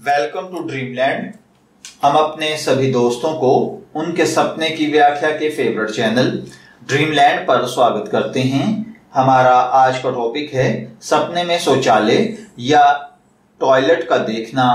Welcome to dreamland. हम अपने सभी दोस्तों को उनके सपने की व्याख्या के फेवरेट चैनल ड्रीमलैंड पर स्वागत करते हैं। हमारा आज का टॉपिक है सपने में शौचालय या टॉयलेट का देखना।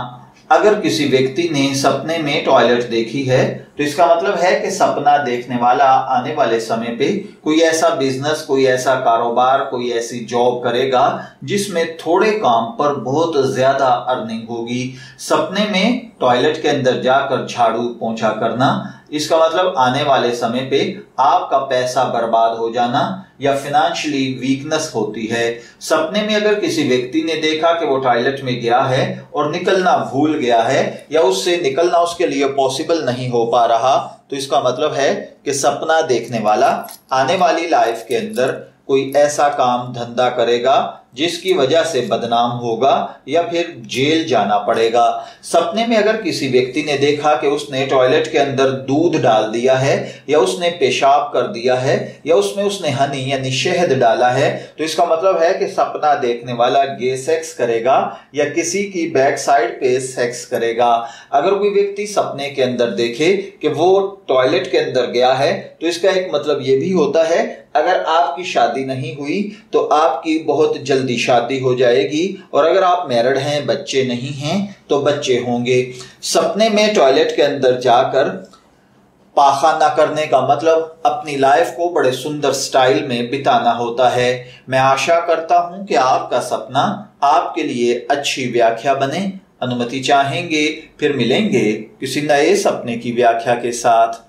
अगर किसी व्यक्ति ने सपने में टॉयलेट देखी है तो इसका मतलब है कि सपना देखने वाला आने वाले समय पे कोई ऐसा बिजनेस, कोई ऐसा कारोबार, कोई ऐसी जॉब करेगा जिसमें थोड़े काम पर बहुत ज्यादा अर्निंग होगी। सपने में टॉयलेट के अंदर जाकर झाड़ू पोंछा करना, इसका मतलब आने वाले समय पे आपका पैसा बर्बाद हो जाना या फिनेंशियली वीकनेस होती है। सपने में अगर किसी व्यक्ति ने देखा कि वो टॉयलेट में गया है और निकलना भूल गया है या उससे निकलना उसके लिए पॉसिबल नहीं हो पा रहा, तो इसका मतलब है कि सपना देखने वाला आने वाली लाइफ के अंदर कोई ऐसा काम धंधा करेगा जिसकी वजह से बदनाम होगा या फिर जेल जाना पड़ेगा। सपने में अगर किसी व्यक्ति ने देखा कि उसने टॉयलेट के अंदर दूध डाल दिया है या उसने पेशाब कर दिया है या उसमें उसने हनी यानी शहद डाला है, तो इसका मतलब है कि सपना देखने वाला गे सेक्स करेगा या किसी की बैक साइड पे सेक्स करेगा। अगर कोई व्यक्ति सपने के अंदर देखे कि वो टॉयलेट के अंदर गया है, तो इसका एक मतलब ये भी होता है अगर आपकी शादी नहीं हुई तो आपकी बहुत जल्दी शादी हो जाएगी, और अगर आप मैरिड हैं, बच्चे नहीं हैं तो बच्चे होंगे। सपने में टॉयलेट के अंदर जाकर पाखाना करने का मतलब अपनी लाइफ को बड़े सुंदर स्टाइल में बिताना होता है। मैं आशा करता हूं कि आपका सपना आपके लिए अच्छी व्याख्या बने। अनुमति चाहेंगे, फिर मिलेंगे किसी नए सपने की व्याख्या के साथ।